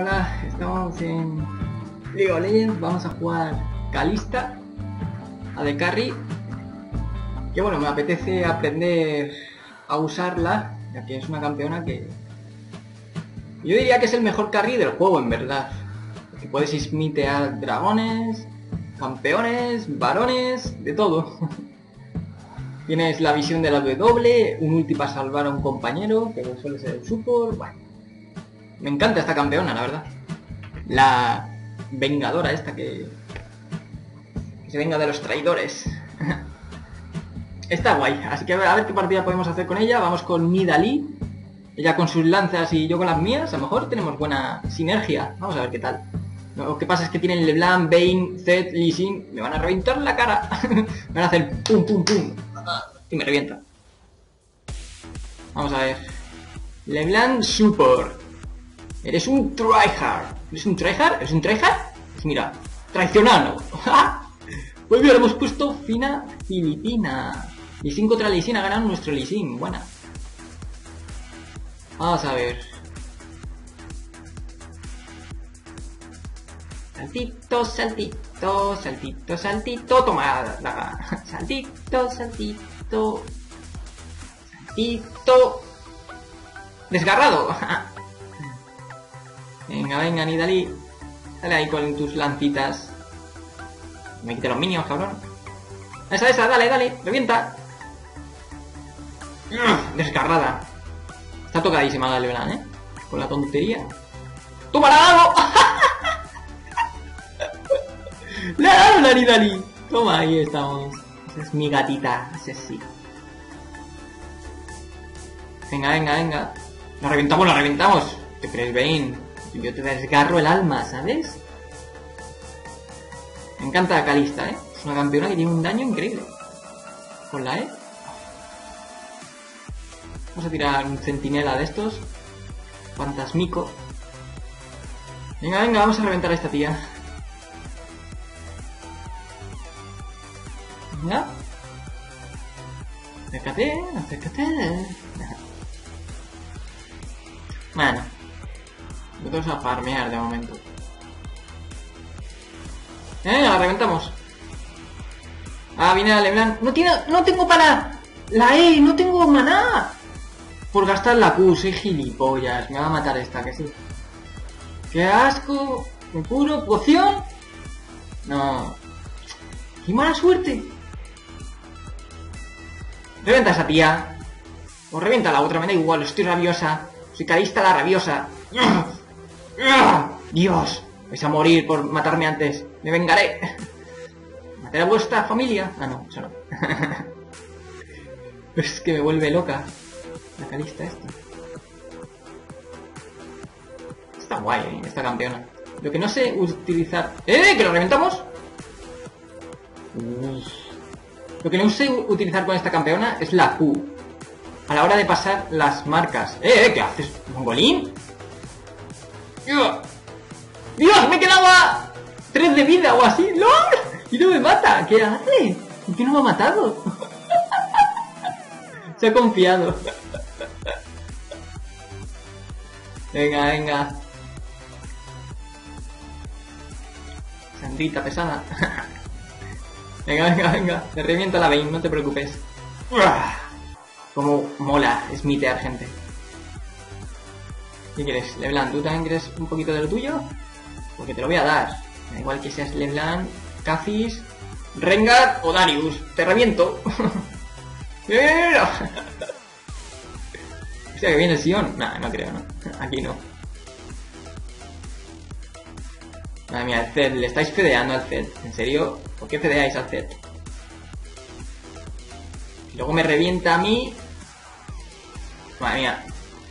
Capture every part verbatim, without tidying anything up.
Hola, estamos en League of Legends, vamos a jugar Kalista, a de carry. Que bueno, me apetece aprender a usarla, ya que es una campeona que... yo diría que es el mejor carry del juego, en verdad. Porque puedes smitear dragones, campeones, varones, de todo. Tienes la visión de la W, un ulti para salvar a un compañero, que suele ser el support, bueno. Me encanta esta campeona, la verdad. La vengadora esta que, que se venga de los traidores. Está guay. Así que a ver, a ver qué partida podemos hacer con ella. Vamos con Nidalee. Ella con sus lanzas y yo con las mías. A lo mejor tenemos buena sinergia. Vamos a ver qué tal. Lo que pasa es que tienen Leblanc, Vayne, Zed, Lee Sin. Me van a reventar la cara. Me van a hacer pum pum pum. Y me revienta. Vamos a ver. Leblanc support. Eres un tryhard. ¿Eres un tryhard? ¿Eres un tryhard? Pues mira, traicionando. Pues bien, hemos puesto Fina Filipina. Lee Sin contra Lee Sin, ha ganado nuestro Lee Sin. Buena. Vamos a ver. Saltito, saltito, saltito, saltito. Toma. Saltito, saltito. Saltito. Desgarrado. Venga, venga, Nidalee. Dale ahí con tus lancitas. Me quité los minions, cabrón. Esa, esa, dale, dale. Revienta. Desgarrada. Está tocadísima la Leblanc, ¿eh? Con la tontería. ¡Toma, la dado! ¡La dado la Nidalee! Toma, ahí estamos. Esa es mi gatita. Ese sí. Venga, venga, venga. La reventamos, la reventamos. ¿Qué crees, Vayne? Yo te desgarro el alma, ¿sabes? Me encanta la Kalista, ¿eh? Es una campeona que tiene un daño increíble. Con la E. Vamos a tirar un centinela de estos. Fantasmico. Venga, venga, vamos a reventar a esta tía. Venga. Acércate, acércate. Bueno. Nosotros a farmear de momento. ¡Eh! ¡La reventamos! Ah, viene la Leblanc. ¡No tiene, no tengo para la E! ¡No tengo maná! Por gastar la Q, soy gilipollas. Me va a matar esta, que sí. ¡Qué asco! ¿Me curo? ¿Poción? No. ¡Qué mala suerte! Reventa a esa tía. O revienta a la otra, me da igual, estoy rabiosa. Soy Kalista la rabiosa. Dios, vais a morir por matarme antes. Me vengaré. Mataré a vuestra familia. Ah, no, eso no. Es que me vuelve loca la Kalista esta. Está guay, ¿eh? Esta campeona. Lo que no sé utilizar... ¡Eh! ¿Que lo reventamos? Uf. Lo que no sé utilizar con esta campeona es la Q. A la hora de pasar las marcas. ¡Eh! ¿Qué haces, mongolín? ¡Dios! ¡Me he quedado a tres de vida o así! ¡Lol! ¡Y no me mata! ¿Qué hace? ¿Por qué no me ha matado? Se ha confiado. Venga, venga. Sandrita pesada. Venga, venga, venga. Te revienta la Vayne, no te preocupes. Como mola smitear gente. ¿Qué quieres? Leblanc, ¿tú también quieres un poquito de lo tuyo? Porque te lo voy a dar. Da igual que seas Leblanc, Kha'Zix, Rengar o Darius. ¡Te reviento! O sea que viene el Sion. Nah, no creo, no. Aquí no. Madre mía, el Zed. Le estáis fedeando al Zed. ¿En serio? ¿Por qué fedeáis al Zed? Y luego me revienta a mí. Madre mía.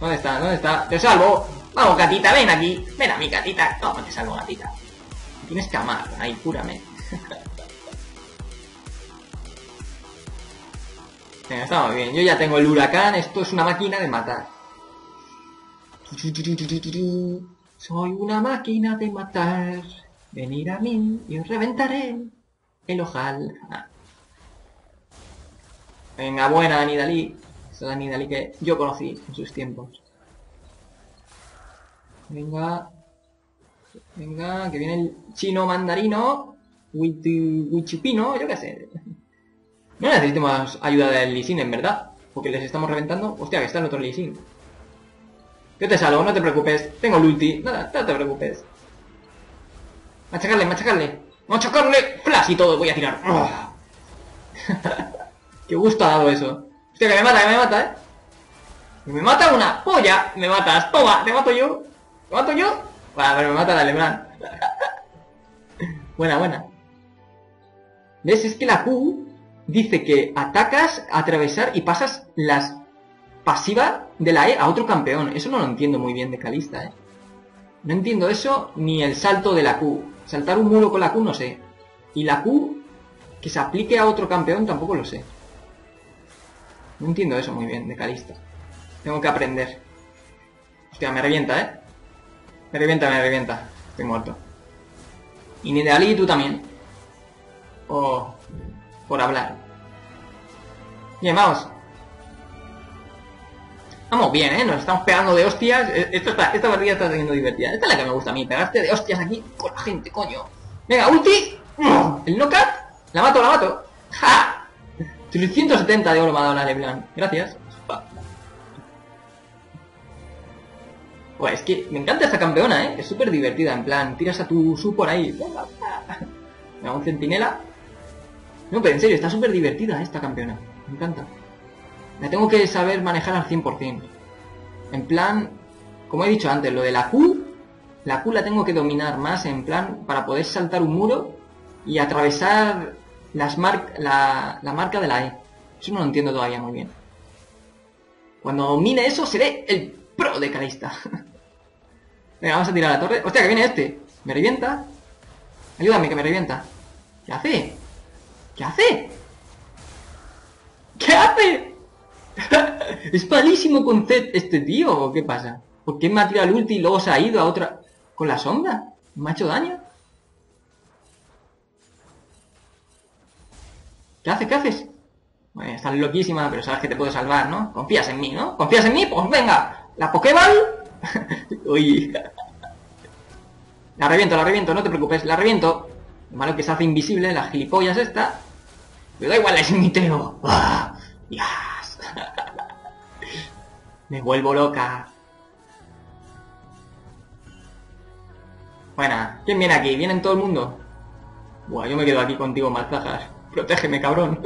¿Dónde está? ¿Dónde está? ¡Te salvo! ¡Vamos, gatita! ¡Ven aquí! ¡Ven a mi gatita! ¡Vamos, te salvo, gatita! Tienes que amar. Ahí, cúrame. Venga, estamos bien. Yo ya tengo el huracán. Esto es una máquina de matar. Soy una máquina de matar. Venid a mí y os reventaré el ojal. Ah. Venga, buena, Nidalee. La Nidalee que yo conocí en sus tiempos. Venga. Venga, que viene el chino mandarino. Huichupino, yo qué sé. No necesito más ayuda del Lee Sin, en verdad, porque les estamos reventando. Hostia, que está el otro Lee Sin. Yo te salgo, no te preocupes. Tengo el ulti. Nada, no te preocupes. Machacarle, machacarle. Machacarle. Flash y todo. Voy a tirar. Qué gusto ha dado eso. Hostia, que me mata, que me mata, eh. Que me mata una polla. Me matas. Toma, te mato yo. ¿Te mato yo? Bueno, pero me mata la Leblanc. Buena, buena. ¿Ves? Es que la Q dice que atacas, atravesar y pasas las pasivas de la E a otro campeón. Eso no lo entiendo muy bien de Kalista, ¿eh? No entiendo eso ni el salto de la Q. Saltar un muro con la Q no sé. Y la Q que se aplique a otro campeón tampoco lo sé. No entiendo eso muy bien de Kalista. Tengo que aprender. Hostia, me revienta, ¿eh? Me revienta, me revienta. Estoy muerto. Y Nidalee, tú también. Oh, por hablar. Bien, vamos. Vamos bien, ¿eh? Nos estamos pegando de hostias. Esto está, esta partida está siendo divertida. Esta es la que me gusta a mí. Pegarte de hostias aquí con la gente, coño. Venga, ulti. El knockout. La mato, la mato. ¡Ja! trescientos setenta de oro me ha dado la Leblanc. Gracias. Bueno, es que me encanta esta campeona, ¿eh? Es súper divertida. En plan, tiras a tu su por ahí. Me da un centinela. No, pero en serio, está súper divertida esta campeona. Me encanta. La tengo que saber manejar al cien por cien. En plan, como he dicho antes, lo de la Q, la Q la tengo que dominar más, en plan, para poder saltar un muro y atravesar las mar la, la marca de la E. Eso no lo entiendo todavía muy bien. Cuando domine eso, seré el pro de Kalista. Venga, vamos a tirar a la torre. Hostia, que viene este. Me revienta. Ayúdame, que me revienta. ¿Qué hace? ¿Qué hace? ¿Qué hace? Es malísimo con Zed este tío, ¿o qué pasa? ¿Por qué me ha tirado el ulti y luego se ha ido a otra? ¿Con la sombra? ¿Me ha hecho daño? ¿Qué haces? ¿Qué haces? Bueno, estás loquísima, pero sabes que te puedo salvar, ¿no? Confías en mí, ¿no? ¿Confías en mí? Pues venga, la Pokéball. Uy. La reviento, la reviento, no te preocupes, la reviento. Lo malo que se hace invisible, la gilipollas esta. Pero da igual, es mi teo. ¡Ah! Yes. Me vuelvo loca. Buena, ¿quién viene aquí? ¿Vienen todo el mundo? Buah, yo me quedo aquí contigo, Malzajas. Protégeme, cabrón.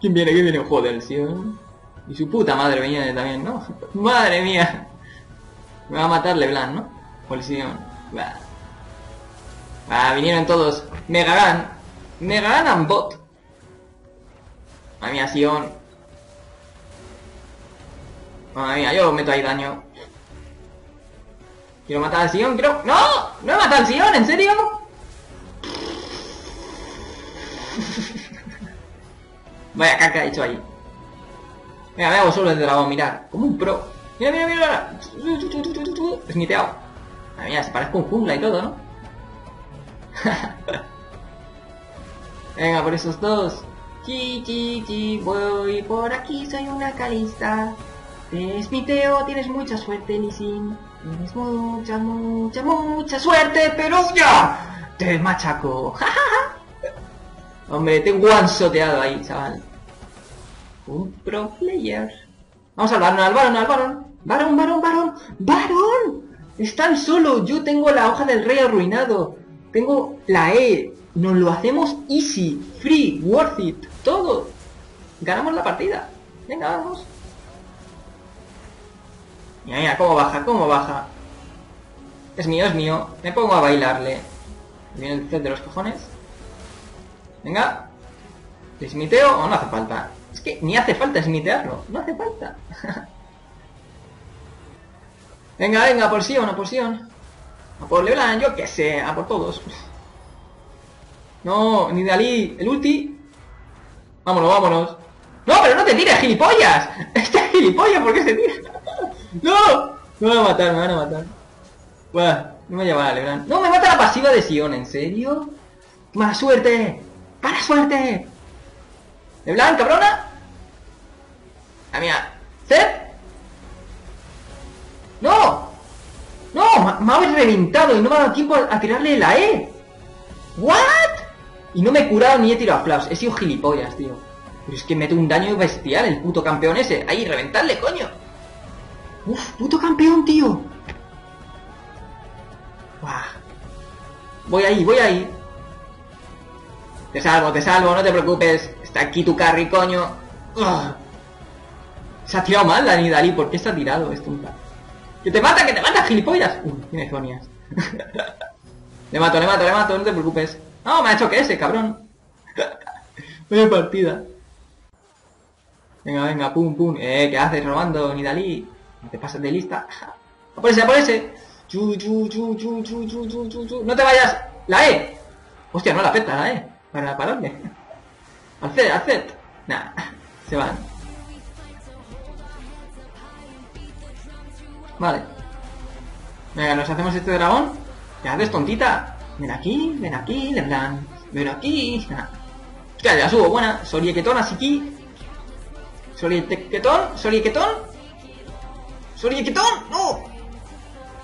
¿Quién viene? ¿Quién viene? Joder, el Sion. Y su puta madre venía también, ¿no? ¡Madre mía! Me va a matar Leblanc, ¿no? O el Sion. Bah. Ah, vinieron todos. Mega Gun. Mega Gun and Bot. Madre mía, Sion. Madre mía, yo meto ahí daño. Quiero matar al Sion, creo. ¡No! ¡No he matado al Sion! ¿En serio? Vaya caca he hecho ahí. Mira, me hago solo el dragón, mirad. Como un pro. Mira, mira, mira. Es miteado. Madre mía, se parece un jungla y todo, ¿no? Venga, por esos dos. Chi, chi, chi, voy por aquí, soy una Kalista. Es mi teo, tienes mucha suerte, Lee Sin. Tienes mucha, mucha, mucha suerte, pero ya te machaco. Hombre, te he guansoteado ahí, chaval. Un pro player. Vamos al varón, al varón, al varón. Varón, varón, varón. ¡Varón! Están solo. Yo tengo la hoja del rey arruinado. Tengo la E. Nos lo hacemos easy, free, worth it. Todo. Ganamos la partida. Venga, vamos. Mira, mira, cómo baja, cómo baja. Es mío, es mío. Me pongo a bailarle. Viene el Zed de los cojones. Venga. ¿Esmiteo o no hace falta? Es que ni hace falta esmitearlo. No hace falta. Venga, venga, por Sion, a por Sion. A por Leblanc, yo qué sé, a por todos. No, Nidalee, el ulti. Vámonos, vámonos. No, pero no te tires, gilipollas. Este gilipollas, ¿por qué se tira? No, me van a matar, me van a matar. Bueno, no me llevará a Leblanc. No, me mata la pasiva de Sion, ¿en serio? ¡Mala suerte! ¡Mala suerte! Leblanc, cabrona. Ah, mira. ¿Zed? No. No. no, me habéis reventado y no me ha dado tiempo a, a tirarle la E. ¿What? Y no me he curado ni he tirado a flash. He sido gilipollas, tío. Pero es que mete un daño bestial el puto campeón ese. Ahí, reventarle, coño. Uf, puto campeón, tío. Buah. Voy ahí, voy ahí. Te salvo, te salvo, no te preocupes. Está aquí tu carry, coño. Uf. Se ha tirado mal la Nidalee. ¿Por qué se ha tirado esto? ¡Que te mata, que te mata, gilipollas! Uy, tienes zonias. Le mato, le mato, le mato, no te preocupes. No, me ha hecho que ese, cabrón. Vaya partida. Venga, venga, pum, pum. Eh, ¿qué haces robando, Nidalee? No te pasas de lista. ¡A por ese, a por ese! ¡Chu, chu, chu, chu, chu, chu, chu, chu, chu! ¡No te vayas! ¡La E! Hostia, no la peta la E. ¿Para, para dónde? Al Zed, al Zed. Nah, se van. Vale. Venga, nos hacemos este dragón. ¿Qué haces, tontita? Ven aquí, ven aquí, Leblanc. Ven aquí. Nah. Hostia, ya subo, buena. Soriequetón, así que... Soriequetón, soriequetón. Soriequetón, no.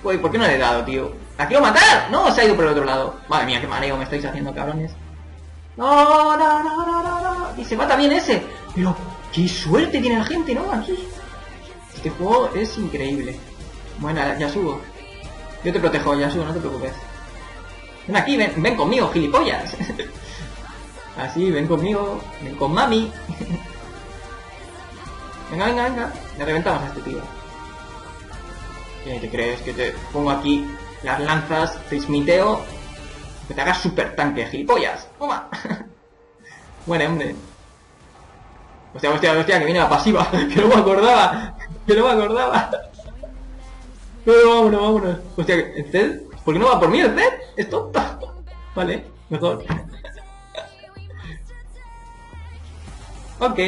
Uy, ¿por qué no le he dado, tío? ¡La quiero matar! No, se ha ido por el otro lado. Madre mía, qué mareo me estáis haciendo, cabrones. No, no, no, no, no, no. Y se mata bien ese. Pero, qué suerte tiene la gente, ¿no? Aquí. Este juego es increíble. Bueno, ya subo. Yo te protejo, ya subo, no te preocupes. Ven aquí, ven, ven conmigo, gilipollas. Así, ven conmigo. Ven con mami. Venga, venga, venga. Le reventamos a este tío. ¿Qué te crees? Que te pongo aquí las lanzas, te smiteo. Que te hagas super tanque, gilipollas. Toma. Bueno, hombre. Hostia, hostia, hostia, que viene la pasiva. Que no me acordaba. Que no me acordaba. Pero vámonos, vámonos. Hostia, ¿el Zed? ¿Por qué no va por mí el Zed? Es tonto. Vale, mejor. Ok.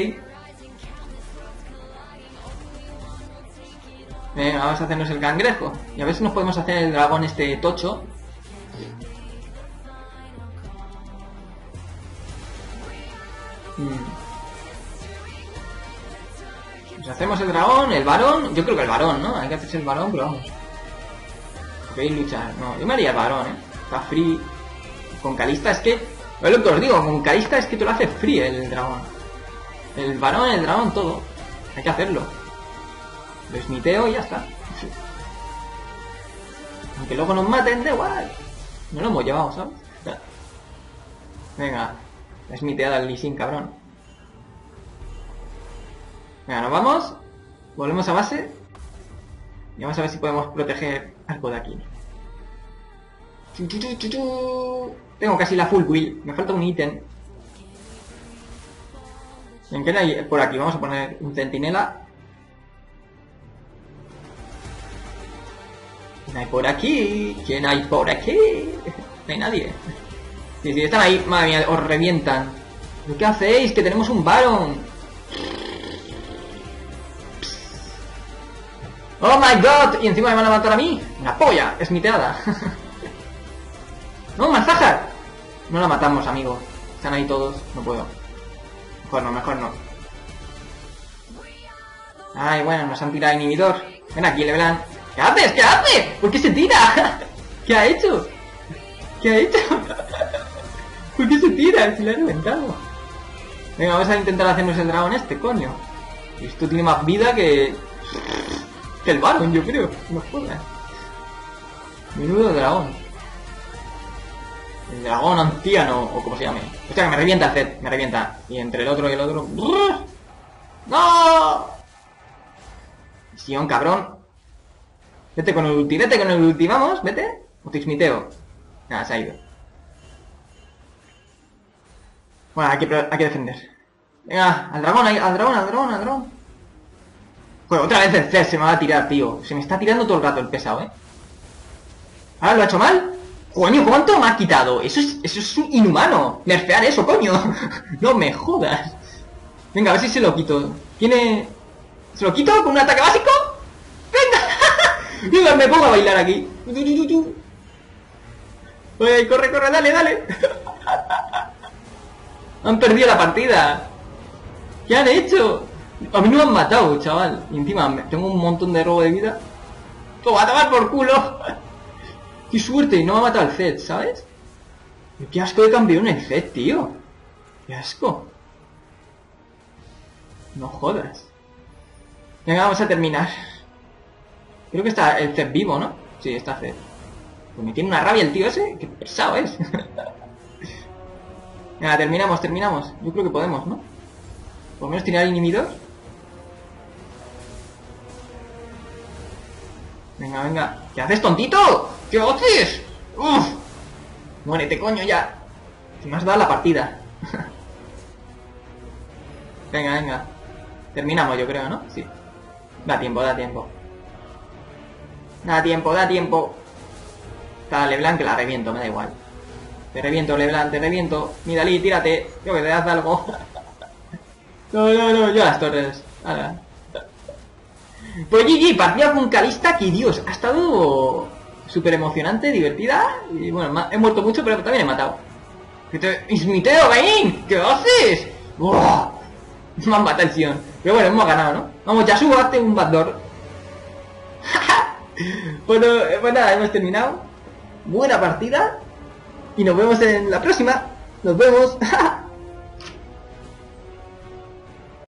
Venga, vamos a hacernos el cangrejo. Y a ver si nos podemos hacer el dragón este tocho. Hmm. Pues hacemos el dragón, el varón. Yo creo que el varón, ¿no? Hay que hacerse el varón, pero vamos. Podéis luchar. No, yo me haría el varón, ¿eh? Está free. Con Kalista es que... Es lo que os digo, con Kalista es que tú lo haces free el dragón. El varón, el dragón, todo. Hay que hacerlo. Lo smiteo y ya está. Aunque luego nos maten, da igual. No lo hemos llevado, ¿sabes? Venga. La smiteada al Lee Sin, cabrón. Venga, nos vamos. Volvemos a base. Y vamos a ver si podemos proteger algo de aquí. Tengo casi la full build. Me falta un ítem. ¿En qué hay por aquí? Vamos a poner un centinela. ¿Quién hay por aquí? ¿Quién hay por aquí? No hay nadie. Si sí, sí, están ahí, madre mía, os revientan. ¿Qué hacéis? Que tenemos un varón. Oh my god. Y encima me van a matar a mí. Una polla, es miteada. No, Malzahar. No la matamos, amigo. Están ahí todos, no puedo. Mejor no, mejor no. Ay, bueno, nos han tirado inhibidor. Ven aquí, Leblanc. ¿Qué haces? ¿Qué haces? ¿Por qué se tira? ¿Qué ha hecho? ¿Qué ha hecho? ¿Por qué se tira? Si le ha reventado. Venga, vamos a intentar hacernos el dragón este, coño. Esto tiene más vida que... Que el varón, yo creo. No jodas. Menudo dragón. El dragón anciano, o como se llame. O sea, que me revienta el Zed, me revienta. Y entre el otro y el otro... ¡No! Sion, cabrón. Vete con el ulti, vete con el ulti, vamos, vete. O te smiteo. Nada, se ha ido. Bueno, hay que, hay que defender. Venga, al dragón, al dragón, al dragón, al dragón. Joder, otra vez el Zed se me va a tirar, tío. Se me está tirando todo el rato el pesado, ¿eh? ¿Ahora lo ha hecho mal? Coño, ¿cuánto me ha quitado? Eso es, eso es inhumano. Nerfear eso, coño. No me jodas. Venga, a ver si se lo quito. ¿Tiene...? ¿Se lo quito con un ataque básico? ¡Venga! Me pongo a bailar aquí. Oye, corre, corre, dale, dale. Han perdido la partida. ¿Qué han hecho? A mí no me han matado, chaval. Y encima tengo un montón de robo de vida. ¡Toma, a tomar por culo! ¡Qué suerte! No me ha matado el Zed, ¿sabes? ¡Qué asco de campeón el Zed, tío! ¡Qué asco! No jodas. Venga, vamos a terminar. Creo que está el Zed vivo, ¿no? Sí, está Zed. Pues me tiene una rabia el tío ese. ¡Qué pesado es! Venga, terminamos, terminamos. Yo creo que podemos, ¿no? Por lo menos tirar inhibidor. Venga, venga. ¿Qué haces, tontito? ¿Qué haces? ¡Uf! Muérete, coño, ya. Te me has dado la partida. Venga, venga. Terminamos, yo creo, ¿no? Sí. Da tiempo, da tiempo. Da tiempo, da tiempo. Está Leblanc, que la reviento, me da igual. Te reviento, Leblanc, te reviento. Nidalee, tírate. Creo que te das algo. No, no, no, yo a las torres. Ahora. Pues G G, partida con Kalista, que Dios, ha estado súper emocionante, divertida. Y bueno, he muerto mucho, pero también he matado. ¡Que te ismiteo, Vayne! ¿Qué haces? ¡Buah! Me han matado el Sion. Pero bueno, hemos ganado, ¿no? Vamos, ya subo, hazte un backdoor. Bueno, pues nada, hemos terminado. Buena partida. Y nos vemos en la próxima. Nos vemos.